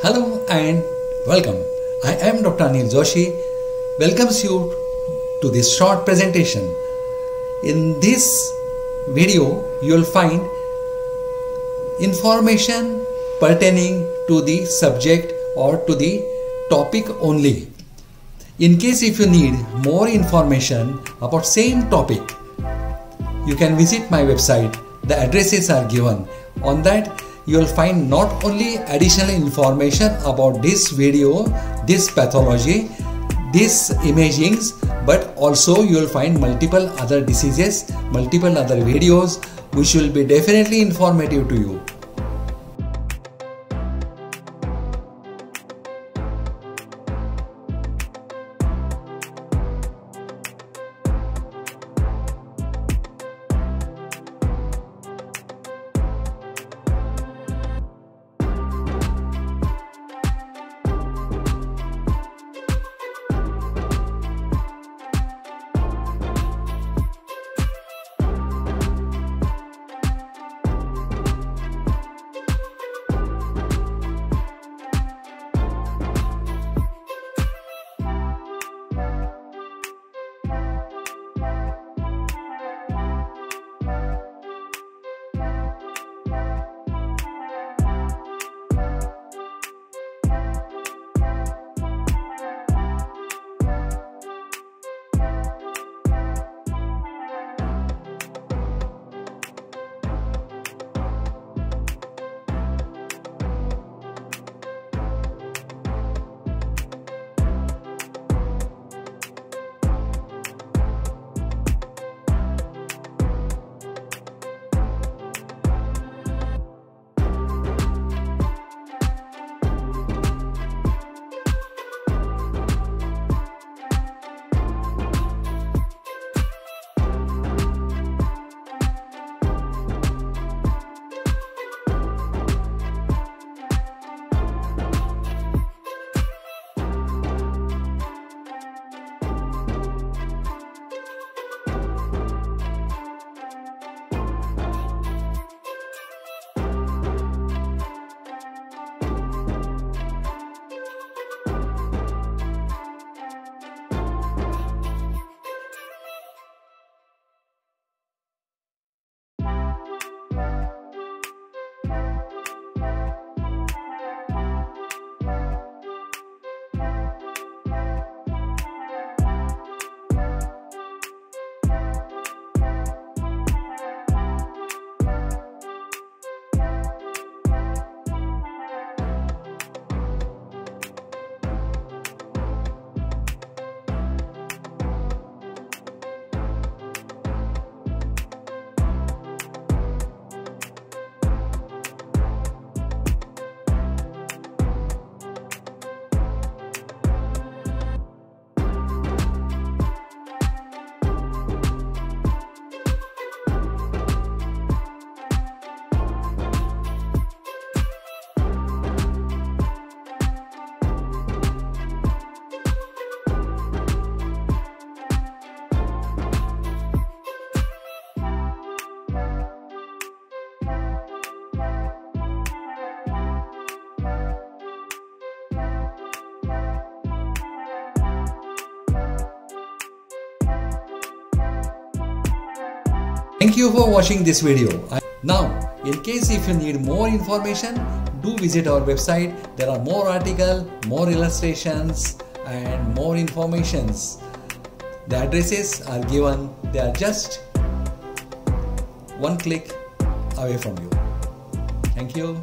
Hello and welcome. I am Dr. Anil Joshi, welcomes you to this short presentation. In this video, you will find information pertaining to the subject or to the topic only. In case if you need more information about same topic, you can visit my website. The addresses are given. On that, you will find not only additional information about this video, this pathology, this imagings, but also you will find multiple other diseases, multiple other videos which will be definitely informative to you. Thank you for watching this video. Now, in case if you need more information, do visit our website. There are more articles, more illustrations and more informations. The addresses are given. They are just one click away from you. Thank you.